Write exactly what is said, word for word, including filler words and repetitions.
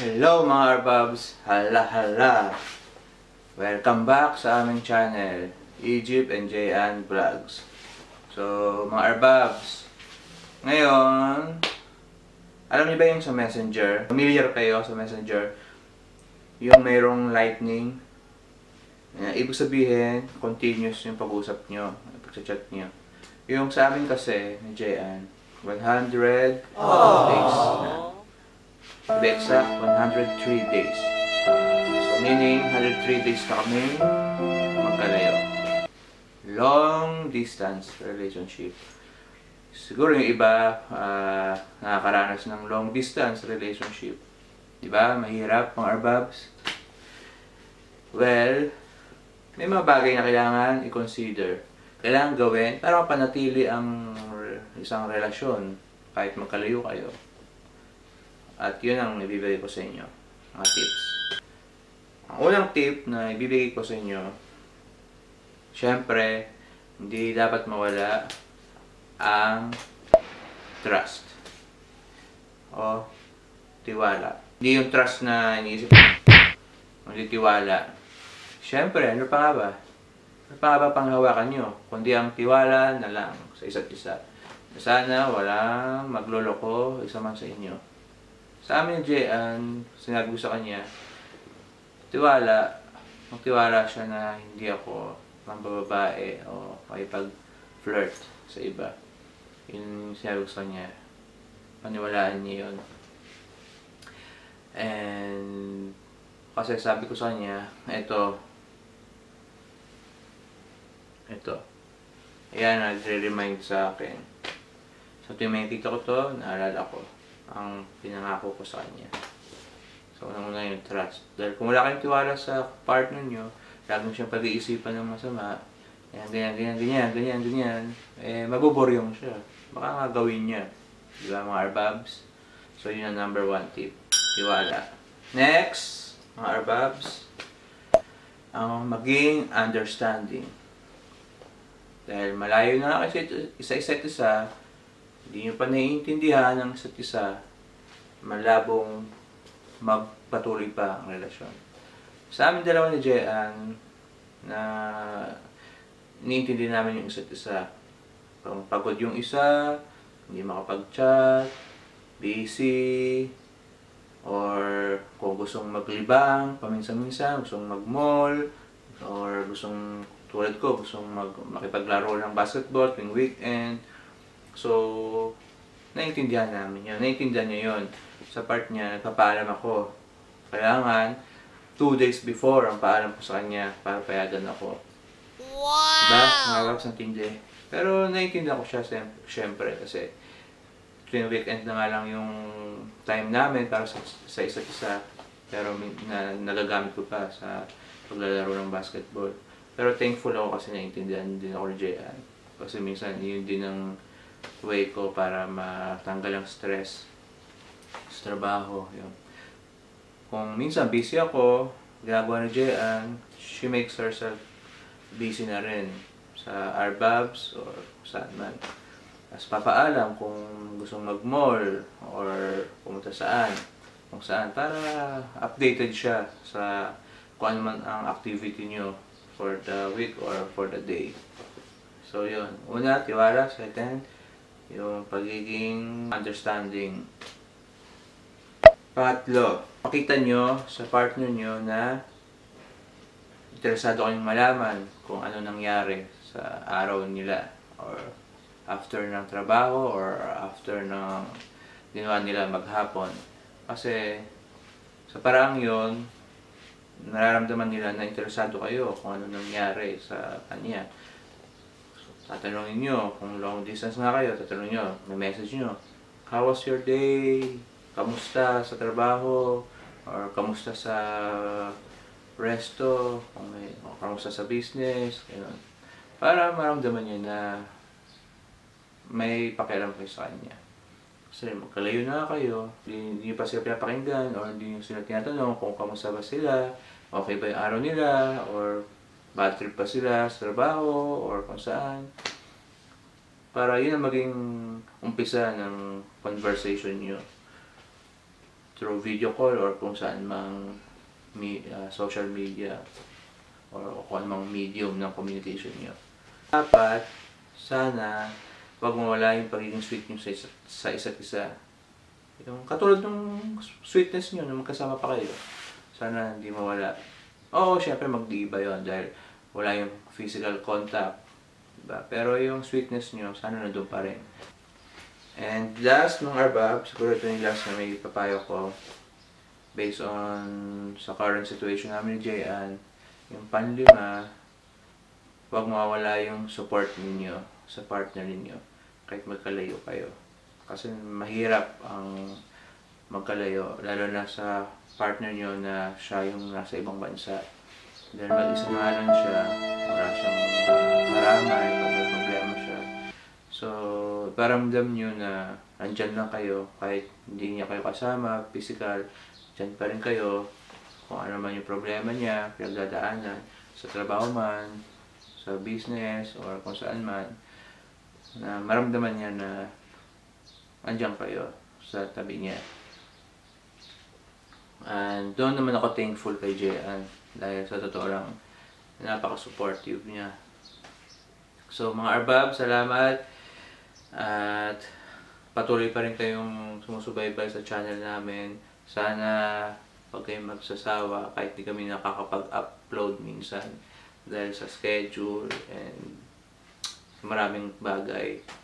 Hello mga ARBABs! Hala hala! Welcome back sa aming channel, Egypt and Jayan Vlogs. So mga ARBABs, ngayon, alam niyo ba yung sa Messenger? Familiar kayo sa Messenger? Yung mayroong lightning. Ibig sabihin, continuous yung pag-usap nyo, pag-chat nyo. Yung sa amin kasi, na Jayan, one hundred days na. To be exact, one hundred three days. So meaning, one hundred three days na kami magkalayo. Long distance relationship. Siguro yung iba uh, nakakaranas ng long distance relationship. Diba? Mahirap, mga ARBABs. Well, may mga bagay na kailangan i-consider. Kailangan gawin para mapanatili ang isang relasyon kahit magkalayo kayo. At yun ang ibibigay ko sa inyo, mga tips. Ang unang tip na ibibigay ko sa inyo, syempre, hindi dapat mawala ang trust. O, tiwala. Hindi yung trust na iniisip ko, hindi tiwala. Syempre, ano pa nga ba? Ano pa nga ba panghawakan nyo? Kundi ang tiwala na lang sa isa't isa. Sana walang magloloko isa man sa inyo. Sa amin ni Jayan, sinabi ko sa kanya, tiwala, magtiwala siya na hindi ako mambababae o makipag-flirt sa iba. Yun sinabi ko sa kanya, paniwalaan niya yun. And, kasi sabi ko sa kanya, eto, eto, ayan, nagre-remind sa akin. So, tuwing makikita ko to, naalala ko ang pinangako ko sa kanya. So, unang-una yung trust. Dahil kung wala kayong tiwala sa partner nyo, laging siyang pag-iisipan ng masama, ganyan, ganyan, ganyan, ganyan, ganyan, eh, mabuboryong siya. Baka nga gawin niya. Di ba, mga ARBABs? So, yun ang number one tip. Tiwala. Next, mga ARBABs, ang maging understanding. Dahil malayo na kasi isa-isa't isa, hindi nyo pa naiintindihan ng isa't isa, malabong magpatuloy pa ang relasyon. Sa amin dalawa ni Jayan, na iniintindi namin yung isa't isa. Kung pagod yung isa, hindi makapag-chat, busy, or kung gustong maglibang, paminsan-minsan, gustong mag-mall, or gustong, tulad ko, gustong mag makipaglaro ng basketball tuwing weekend. So, naiintindihan namin yun. Naiintindihan niya yun. Sa part niya, nagpapaalam ako. Kailangan, two days before ang paalam ko sa kanya para payagan ako. Wow! Diba? Nagagap sa tindi. Pero naiintindihan ko siya, syempre, kasi tuwing weekend na nga lang yung time namin para sa, sa isa't isa. Pero na, nagagamit ko pa sa paglalaro ng basketball. Pero thankful ako kasi naiintindihan din ako ni Jayan. Kasi minsan, yun din ang way ko para matanggal ang stress sa trabaho. Yun. Kung minsan busy ako, ginagawa ni Jayan, she makes herself busy na rin sa ARBABs or saan man. As papaalam kung gustong mag-mall or pumunta saan, kung saan, para updated siya sa kung ano man ang activity niyo for the week or for the day. So yun, una, tiwala. Second, yung pagiging understanding. Pangatlo, makita nyo sa partner nyo na interesado kayong malaman kung ano nangyari sa araw nila or after ng trabaho or after ng ginawa nila maghapon. Kasi sa paraang yun, nararamdaman nila na interesado kayo kung ano nangyari sa kanya. Tatanungin nyo, kung long distance nga kayo, tatanungin nyo, may message nyo, how was your day? Kamusta sa trabaho? Or kamusta sa resto? O, may, o kamusta sa business? Ganun. Para maramdaman nyo na may pakialam kayo sa kanya. Kasi magkalayo na kayo, hindi nyo pa sila pinapakinggan, or hindi nyo sila tinatanong kung kamusta ba sila, okay ba yung araw nila, or bad trip pa sila sa trabaho or kung saan. Para yun ang maging umpisa ng conversation nyo. through video call or kung saan mang me, uh, social media or kung anumang medium ng communication niyo. Dapat, sana, wag mawala yung pagiging sweet niyo sa, isa, sa isa't isa. Yung katulad ng sweetness niyo nung magkasama pa kayo, sana hindi mawala. Oo, syempre mag-iiba yun dahil wala yung physical contact. Diba? Pero yung sweetness niyo, sana nandun pa rin. And last ng ARBAB, siguro ito yung last na may papayo ko based on sa current situation namin ni Jayan, yung panlima, huwag mawawala yung support ninyo sa partner ninyo kahit magkalayo kayo. Kasi mahirap ang magkalayo, lalo na sa partner nyo na siya yung nasa ibang bansa. Dahil mag-isa nga lang siya, wala siyang maramay, pag may problema siya. So, paramdam nyo na nandyan lang kayo, kahit hindi niya kayo kasama, physical, dyan pa rin kayo, kung ano man yung problema niya, pinagdadaanan, sa trabaho man, sa business, or kung saan man, na maramdaman niya na nandyan kayo sa tabi niya. And doon naman ako thankful kay Jayan dahil sa totoo lang, napaka-supportive niya. So mga ARBAB, salamat at patuloy pa rin kayong sumusubaybay sa channel namin. Sana pag kayo magsasawa kahit di kami nakakapag-upload minsan dahil sa schedule and maraming bagay.